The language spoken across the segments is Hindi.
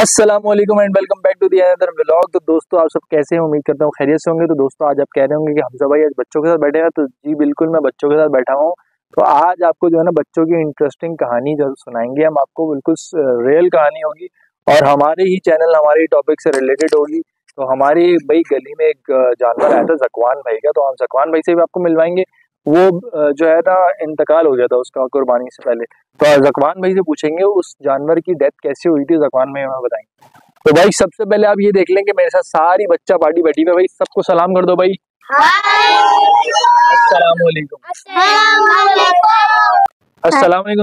अस्सलामुअलैकुम and welcome back to the another vlog. तो दोस्तों आप सब कैसे हैं, उम्मीद करता हूँ खैरियत से होंगे। तो दोस्तों आज आप कह रहे होंगे कि हमजा भाई आज बच्चों के साथ बैठे हैं, तो जी बिल्कुल मैं बच्चों के साथ बैठा हूँ। तो आज आपको जो है ना बच्चों की इंटरेस्टिंग कहानी जो सुनाएंगे हम आपको, बिल्कुल रियल कहानी होगी और हमारे ही चैनल हमारे ही टॉपिक से रिलेटेड होगी। तो हमारे भाई गली में एक जानवर आया था ज़कवान भाई का, तो हम ज़कवान भाई से भी आपको मिलवाएंगे। वो जो है ना इंतकाल हो गया था उसका कुर्बानी से पहले, तो ज़कवान भाई से पूछेंगे उस जानवर की डेथ कैसे हुई थी, ज़कवान भाई हमें बताएंगे। तो भाई सबसे पहले आप ये देख लें कि मेरे साथ सारी बच्चा पार्टी बैठी है, भाई सबको सलाम कर दो भाई। अस्सलामुअलैकुम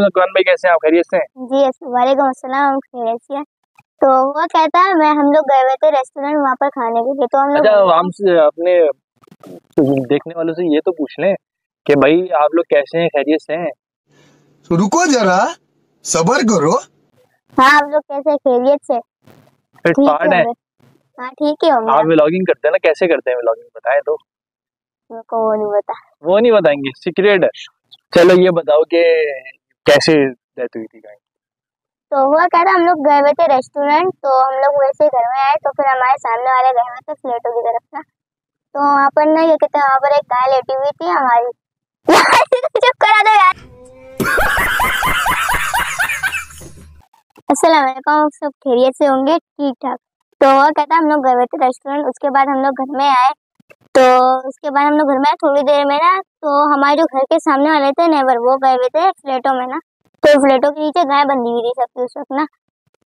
ज़कवान भाई, कैसे हैं आप, खैरियत से हैं जी? वालेकुम अस्सलाम, खैरियत से हैं। तो वो कहता है मैं हम लोग गए हुए थे रेस्टोरेंट वहाँ पर खाने के लिए, तो हम लोग अपने देखने वालों से ये तो पूछ लें कि भाई आप लोग कैसे हैं, खैरियत से हैं? तो रुको जरा सब्र करो। हाँ आप लोग कैसे, खैरियत से? फिट फाट है? हाँ ठीक है। आप व्लॉगिंग करते हैं ना, कैसे करते हैं व्लॉगिंग बताएं तो? मेरे को वो नहीं पता। वो नहीं बताएंगे, सीक्रेट है। चलो ये बताओ कि कैसे डेथ हुई थी? तो हुआ कह रहा हम लोग गए हुए थे रेस्टोरेंट, तो हम लोग वैसे घर में आए तो फिर हमारे सामने वाले गए हुए थे फ्लैटों की तरफ ना, तो वहाँ पर ना ये कहते हैं वहाँ पर एक गाय लेटी हुई थी हमारी। चुप करा दो यार। अस्सलाम वालेकुम, सब खैरियत से होंगे, ठीक ठाक। तो वो कहता हम लोग गए हुए थे रेस्टोरेंट, उसके बाद हम लोग घर में आए, तो उसके बाद हम लोग घर में आए थोड़ी देर में ना, तो हमारे जो घर के सामने वाले थे नेबर वो गए हुए थे फ्लैटों में ना, तो फ्लैटों के नीचे गाय बंधी हुई थी सबकी उस वक्त ना।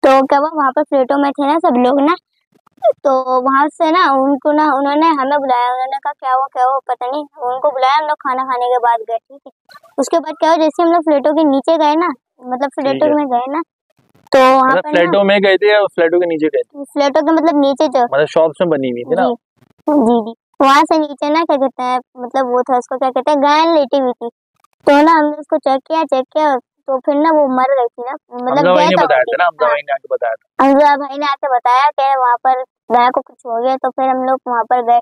तो क्या हुआ वहाँ पर फ्लैटों में थे ना सब लोग ना, तो वहाँ से ना उनको ना उन्होंने हमें बुलाया, उन्होंने कहा क्या हुआ पता नहीं, उनको बुलाया। हम लोग खाना खाने के बाद गए, ठीक है। उसके बाद क्या हुआ जैसे हम लोग फ्लैटों के नीचे गए ना, मतलब फ्लैटों में गए ना, तो वहाँ पर फ्लैटों में गए थे या फ्लैटों के नीचे गए थे? फ्लैटों के मतलब नीचे जो मतलब शॉप्स में बनी हुई थी ना, जी जी, वहाँ से नीचे ना क्या कहते हैं मतलब वो था उसको क्या कहते हैं गाय लेटी हुई थी, तो ना हमने उसको चेक किया तो फिर ना वो मर गई थी ना, मतलब हमजा भाई ने आके बताया कि वहाँ पर गाय को कुछ हो गया। तो फिर हम लोग वहाँ पर गए,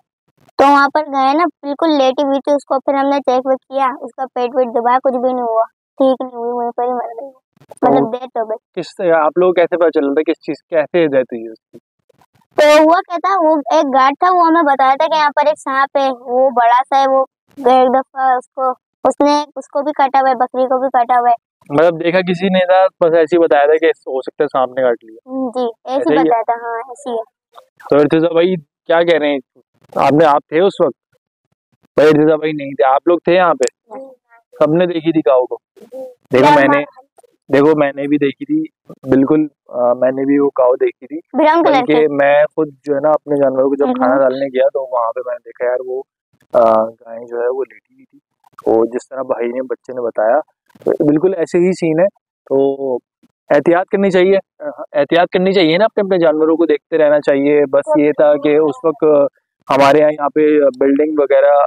तो वहाँ पर गए ना बिल्कुल लेटी हुई थी, उसको फिर हमने चेक वेक किया, उसका पेट वेट दबाया, कुछ भी नहीं हुआ, ठीक नहीं हुई, वहीं पर ही मर गई, मतलब डेथ हो गई। किस आप लोग कैसे पता चल रहा था किस चीज कैसे डेथ हुई उसकी? तो वो कहता वो एक गार्ड था वो हमें बताया था कि यहाँ पर एक सांप है वो बड़ा सा है, वो एक दफा उसको भी काटा हुआ है, बकरी को भी काटा हुआ है, मतलब देखा किसी ने था बस ऐसे ही बताया था कि हो सकता है सांप ने काट लिया, जी ऐसे बताया था। हाँ ऐसी है। तो इर्तिजा भाई क्या कह रहे हैं, आपने आप थे उस वक्त? भाई इर्तिजा भाई नहीं थे, आप लोग थे यहाँ पे, सबने देखी थी काऊ को। देखो मैंने भी देखी थी, बिल्कुल मैंने भी वो काऊ देखी थी, बल्कि मैं खुद जो है ना अपने जानवरों को जब खाना डालने गया तो वहाँ पे मैंने देखा यार वो गाय जो है वो लेटी हुई थी, और जिस तरह भाई ने बच्चे ने बताया तो बिल्कुल ऐसे ही सीन है। तो एहतियात करनी चाहिए ना, अपने जानवरों को देखते रहना चाहिए। बस ये था कि उस वक्त हमारे यहाँ पे बिल्डिंग वगैरह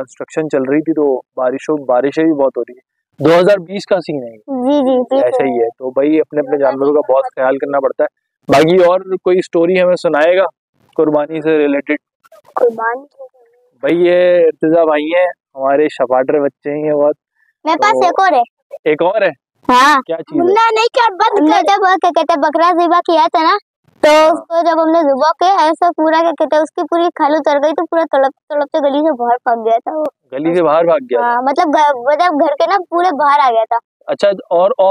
कंस्ट्रक्शन चल रही थी, तो बारिशें भी बहुत हो रही है, 2020 का सीन है जी, ऐसा ही है। तो भाई अपने जानवरों का बहुत ख्याल करना पड़ता है। बाकी और कोई स्टोरी हमें सुनाएगा कुर्बानी से रिलेटेड? भाई ये इर्तिजा भाई है हमारे, शपाटर बच्चे हैं बहुत। मेरे पास एक और है। हाँ क्या चीज़ नहीं क्या बंद कर जब क्या कहते बकरा ज़िबा किया था ना, तो उसको जब हमने ज़िबा किया ऐसा पूरा क्या कहते उसकी पूरी खाल उतर गई, तो पूरा तड़पते गली से बाहर भाग गया था वो। गली से बाहर भाग गया? हाँ मतलब घर के ना पूरे बाहर आ गया था। अच्छा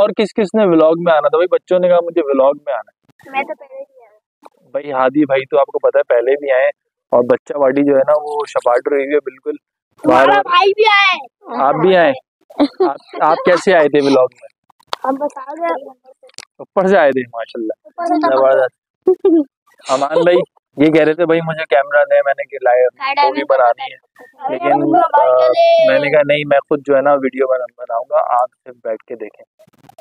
और किस किस ने व्लॉग में आना था? भाई बच्चों ने कहा मुझे व्लॉग में आना है। मैं तो पहले भी आया। भाई हादी भाई तो आपको पता है पहले भी आए, और बच्चा वाडी जो है ना वो शपाटर हुई है बिल्कुल। भाई भी आए, आप भी आए। आप कैसे आए थे व्लॉग में? हम बताओगे ऊपर से आए थे, माशाल्लाह जबरदस्त। अमान भाई ये कह रहे थे भाई मुझे कैमरा दे, मैंने वीडियो बनानी है, लेकिन मैंने कहा नहीं मैं खुद जो है ना वीडियो बनाऊंगा, आप सिर्फ बैठ के देखें।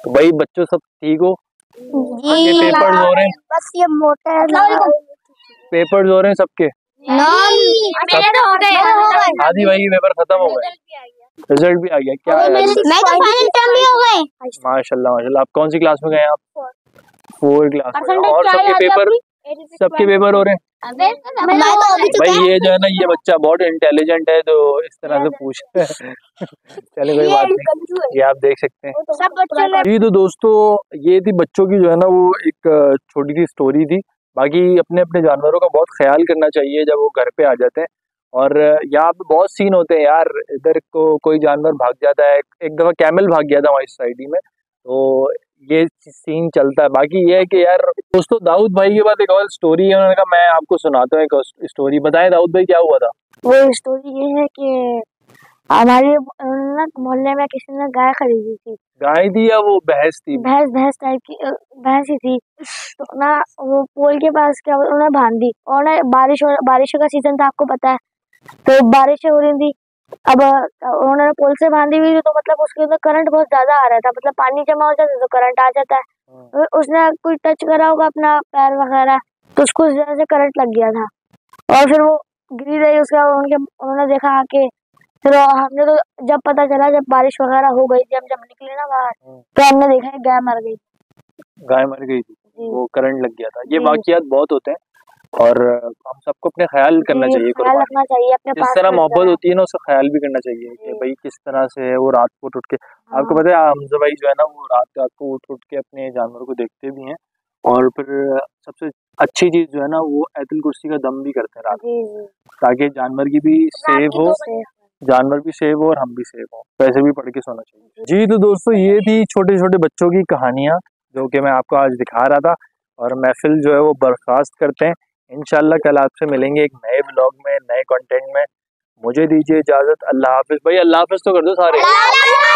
तो भाई बच्चों सब ठीक हो? पेपर्स हो रहे हैं, बस ये मोटा है, पेपर्स हो रहे हैं सबके? आदि भाई पेपर खत्म हो गए, रिजल्ट भी आ गया क्या? मैं तो फाइनल टर्म भी हो गए, माशाल्लाह। आप कौन सी क्लास में गए? आप 4 क्लास में। और सबके पेपर हो रहे हैं? अबे भाई ये जो है ना ये बच्चा बहुत इंटेलिजेंट है जो इस तरह से पूछता है। चले कोई बात नहीं, ये आप देख सकते हैं जी। तो दोस्तों ये थी बच्चों की जो है ना वो एक छोटी सी स्टोरी थी। बाकी अपने अपने जानवरों का बहुत ख्याल करना चाहिए जब वो घर पे आ जाते हैं। और यहाँ पे बहुत सीन होते हैं यार, इधर को कोई जानवर भाग जाता है। एक दफ़ा कैमल भाग गया था हमारी सोसाइटी में, तो ये सीन चलता है। बाकी ये है कि यार दोस्तों दाऊद भाई के बाद एक और स्टोरी है, उन्होंने कहा मैं आपको सुनाता हूँ एक स्टोरी। बताएं दाऊद भाई क्या हुआ था। वो स्टोरी ये है कि हमारे मोहल्ले में किसी ने गाय खरीदी थी। गाय थी या वो भैंस थी? भैंस टाइप की भैंस ही थी। तो ना वो पोल के पास क्या उन्हें बांध दी, और ना बारिशों का सीजन था आपको पता है, तो बारिशें हो रही थी। अब उन्होंने पोल से बांधी हुई थी, तो मतलब उसके अंदर करंट बहुत ज्यादा आ रहा था, मतलब पानी जमा हो जाता है तो करंट आ जाता है। तो उसने कोई टच करा होगा अपना पैर वगैरह, तो उसको जैसे करंट लग गया था और फिर वो गिरी रही। उसके बाद उन्होंने देखा कि फिर हमने तो जब पता चला जब बारिश वगैरह हो गई थी, हम जब निकले ना बाहर तो हमने देखा है गाय मर गई थी, वो करंट लग गया था। ये वाकयात बहुत होते हैं और हम सबको अपने ख्याल करना चाहिए, ख्याल रखना चाहिए अपने पास। जिस तरह मोहब्बत होती है ना उसका ख्याल भी करना चाहिए कि भाई किस तरह से वो रात को उठ के, आपको पता है हमजा भाई जो है ना वो रात को उठ के अपने जानवरों को देखते भी हैं। और फिर सबसे अच्छी चीज जो है ना वो आयतुल कुर्सी का दम भी करते हैं रात को, ताकि जानवर की भी सेव हो, जानवर भी सेव हो और हम भी सेव हो। वैसे भी पढ़ के सोना चाहिए जी। तो दोस्तों ये थी छोटे छोटे बच्चों की कहानियाँ जो कि मैं आपको आज दिखा रहा था। और महफिल जो है वो बर्खास्त करते हैं। इंशाल्लाह कल आपसे मिलेंगे एक नए ब्लॉग में, नए कंटेंट में। मुझे दीजिए इजाज़त। अल्लाह हाफिज़। भाई अल्लाह हाफिज़ तो कर दो सारे।